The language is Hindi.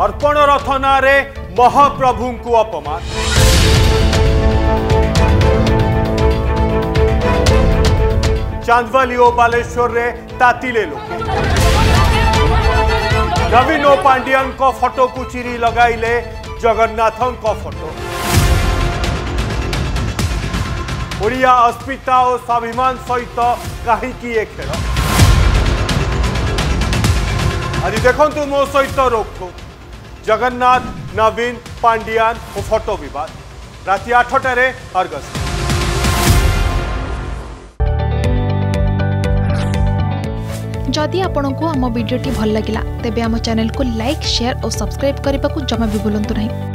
अर्पण रथ नारे महाप्रभु को अपमान। चांदवाली और बालेश्वर रे तातिले लोके नवीन और पांडियान को फोटो को चिरी लगाइले जगन्नाथों को फोटो। ओडिया अस्मिता और स्वाभिमान सहित कहीं की एक खेल आज देखु मो सहित रोक ठोक जगन्नाथ नवीन पांडियान और फोटो विवाद राति 8 अर्गस। जदि आपंक आम भिड्टे भल लगा तेब आम चैनल को लाइक शेयर और सब्सक्राइब करने को जमा भी भूलु नहीं।